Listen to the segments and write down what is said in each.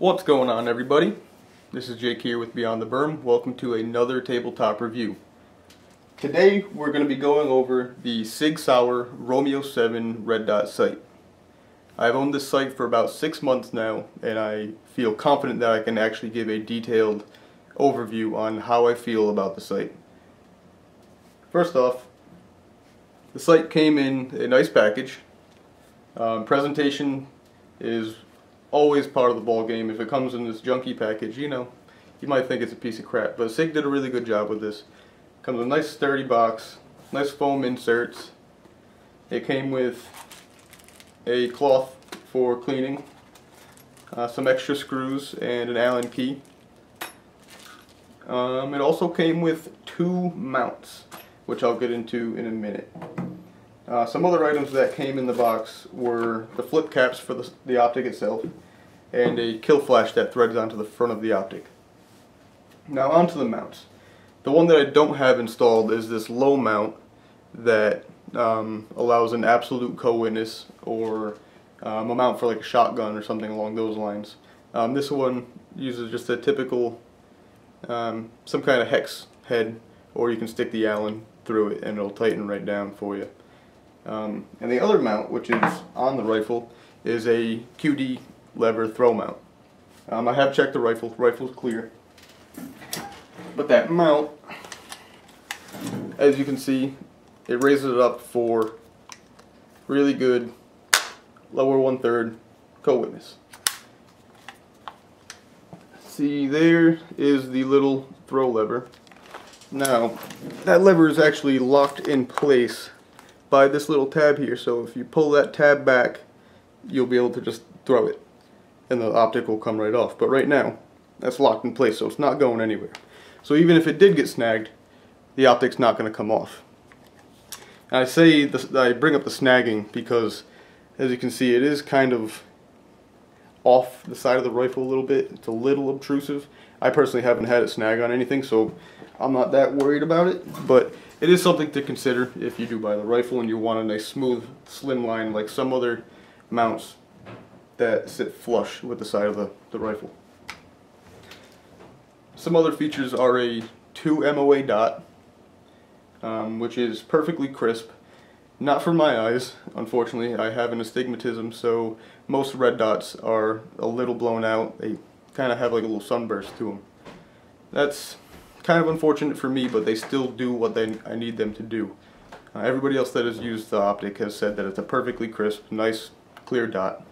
What's going on, everybody? This is Jake here with Beyond the Berm. Welcome to another tabletop review. Today we're going to be going over the Sig Sauer Romeo 7 red dot sight. I've owned this sight for about 6 months now, and I feel confident that I can actually give a detailed overview on how I feel about the sight. First off, the sight came in a nice package. Presentation is always part of the ball game. If it comes in this junky package, you know, you might think it's a piece of crap, but Sig did a really good job with this. Comes with a nice sturdy box, nice foam inserts. It came with a cloth for cleaning, some extra screws, and an Allen key. It also came with 2 mounts, which I'll get into in a minute. Some other items that came in the box were the flip caps for the optic itself, and a kill flash that threads onto the front of the optic. Now onto the mounts. The one that I don't have installed is this low mount that allows an absolute co-witness, or a mount for like a shotgun or something along those lines. This one uses just a typical, some kind of hex head, or you can stick the Allen through it and it'll tighten right down for you. And the other mount, which is on the rifle, is a QD lever throw mount. I have checked the rifle. The rifle's clear. But that mount, as you can see, it raises it up for really good lower 1/3 co-witness. See, there is the little throw lever. Now, that lever is actually locked in place by this little tab here, so if you pull that tab back, you'll be able to just throw it and the optic will come right off. But right now that's locked in place, so it's not going anywhere. So even if it did get snagged, the optic's not going to come off. And I bring up the snagging because, as you can see, it is kind of off the side of the rifle a little bit. It's a little obtrusive. I personally haven't had it snag on anything, so I'm not that worried about it, but it is something to consider if you do buy the rifle and you want a nice smooth slim line like some other mounts that sit flush with the side of the rifle. Some other features are a 2 MOA dot, which is perfectly crisp. Not for my eyes, unfortunately. I have an astigmatism, so most red dots are a little blown out. They kind of have like a little sunburst to them. That's kind of unfortunate for me, but they still do what I need them to do. Everybody else that has used the optic has said that it's a perfectly crisp, nice, clear dot,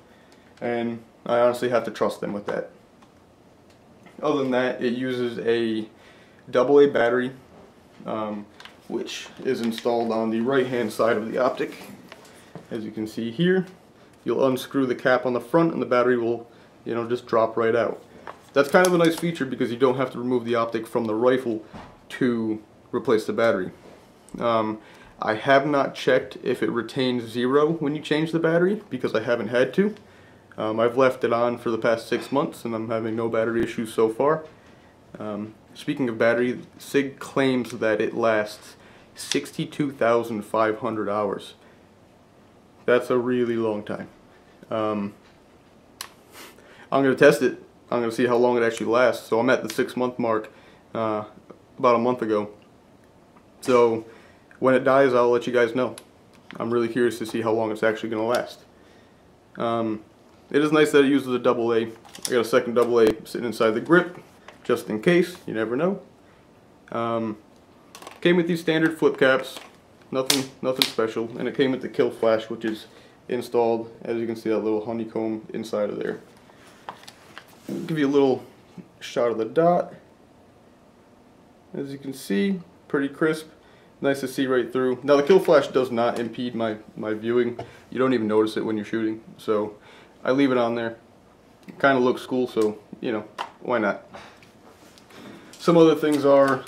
and I honestly have to trust them with that. Other than that, it uses a AA battery, which is installed on the right-hand side of the optic. As you can see here, you'll unscrew the cap on the front, and the battery will, you know, just drop right out. That's kind of a nice feature because you don't have to remove the optic from the rifle to replace the battery. I have not checked if it retains 0 when you change the battery, because I haven't had to. I've left it on for the past 6 months and I'm having no battery issues so far. Speaking of battery, Sig claims that it lasts 62,500 hours. That's a really long time. I'm going to test it. I'm going to see how long it actually lasts. So I'm at the 6-month mark, about a month ago. So when it dies, I'll let you guys know. I'm really curious to see how long it's actually going to last. It is nice that it uses a AA. I got a second AA sitting inside the grip, just in case. You never know. Came with these standard flip caps. Nothing special. And it came with the kill flash, which is installed, as you can see, that little honeycomb inside of there. Give you a little shot of the dot. As you can see, pretty crisp, nice to see right through. Now the kill flash does not impede my viewing. You don't even notice it when you're shooting, so I leave it on there. It kind of looks cool, so, you know, why not? Some other things are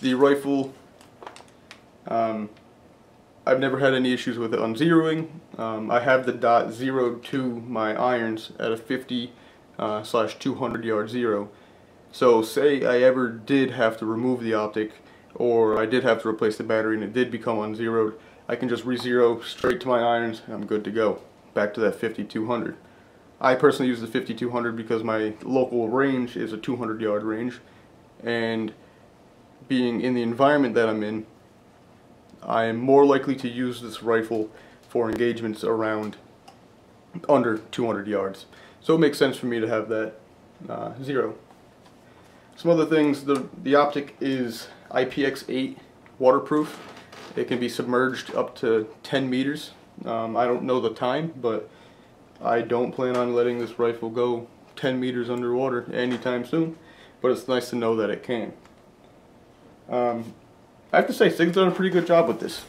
the rifle. I've never had any issues with it unzeroing. I have the .02 my irons at a 50/200 yard zero. So say I ever did have to remove the optic, or I did have to replace the battery and it did become unzeroed, I can just re-zero straight to my irons and I'm good to go. Back to that 50/200. I personally use the 50/200 because my local range is a 200 yard range, and being in the environment that I'm in, I am more likely to use this rifle for engagements around under 200 yards. So it makes sense for me to have that zero. Some other things, the optic is IPX8 waterproof. It can be submerged up to 10 meters. I don't know the time, but I don't plan on letting this rifle go 10 meters underwater anytime soon, but it's nice to know that it can. I have to say, Sig's done a pretty good job with this.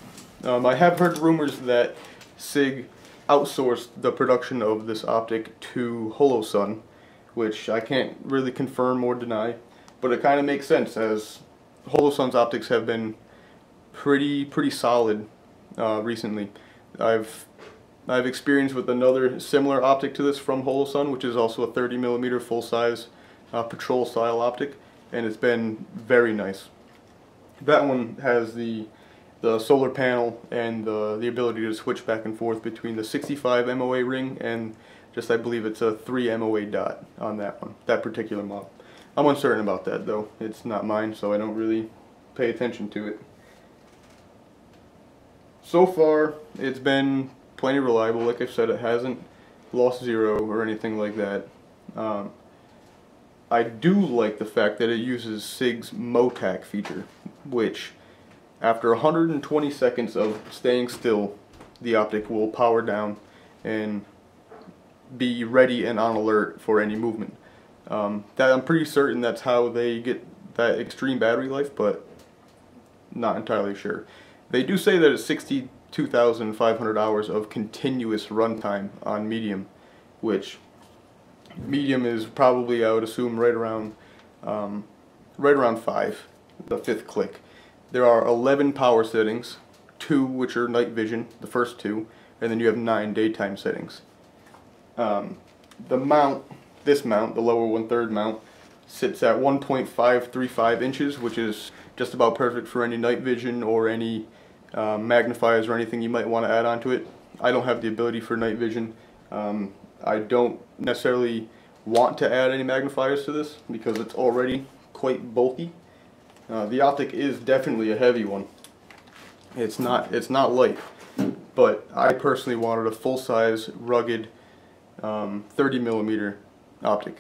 I have heard rumors that Sig outsourced the production of this optic to Holosun, which I can't really confirm or deny, but it kind of makes sense, as Holosun's optics have been pretty solid recently. I've experienced with another similar optic to this from Holosun, which is also a 30mm full-size patrol style optic, and it's been very nice. That one has the solar panel and the ability to switch back and forth between the 65 MOA ring and just, I believe it's a 3 MOA dot on that one, that particular model. I'm uncertain about that though. It's not mine, so I don't really pay attention to it. So far, it's been plenty reliable. Like I've said, it hasn't lost zero or anything like that. I do like the fact that it uses Sig's MOTAC feature, which after 120 seconds of staying still, the optic will power down and be ready and on alert for any movement. That I'm pretty certain that's how they get that extreme battery life, but not entirely sure. They do say that it's 62,500 hours of continuous runtime on medium, which medium is probably, I would assume, right around 5, the 5th click. There are 11 power settings, 2 which are night vision, the first 2, and then you have 9 daytime settings. The mount, this mount, the lower 1/3 mount, sits at 1.535 inches, which is just about perfect for any night vision or any magnifiers or anything you might want to add onto it. I don't have the ability for night vision. I don't necessarily want to add any magnifiers to this because it's already quite bulky. The optic is definitely a heavy one. It's not light, but I personally wanted a full-size, rugged 30mm optic.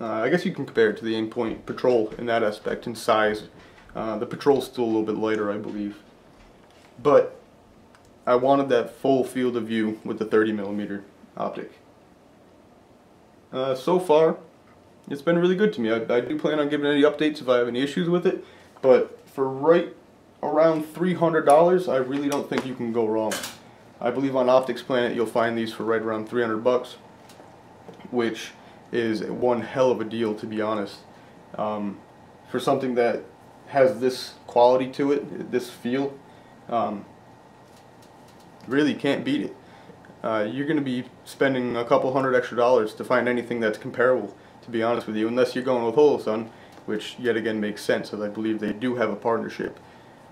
I guess you can compare it to the Aimpoint Patrol in that aspect, in size. The Patrol's still a little bit lighter, I believe. But I wanted that full field of view with the 30mm optic. So far, it's been really good to me. I do plan on giving any updates if I have any issues with it, but for right around $300, I really don't think you can go wrong. I believe on Optics Planet you'll find these for right around 300 bucks, which is one hell of a deal, to be honest. For something that has this quality to it, this feel, really can't beat it. You're going to be spending a couple hundred extra dollars to find anything that's comparable, to be honest with you, unless you're going with Holosun, which yet again makes sense, as I believe they do have a partnership.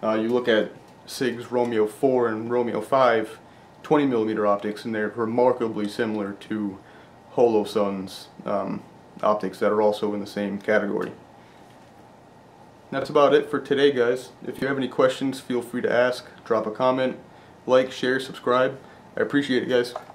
You look at Sig's Romeo 4 and Romeo 5 20mm optics, and they're remarkably similar to Holosun's optics that are also in the same category. That's about it for today, guys. If you have any questions, feel free to ask, drop a comment, like, share, subscribe. I appreciate it, guys.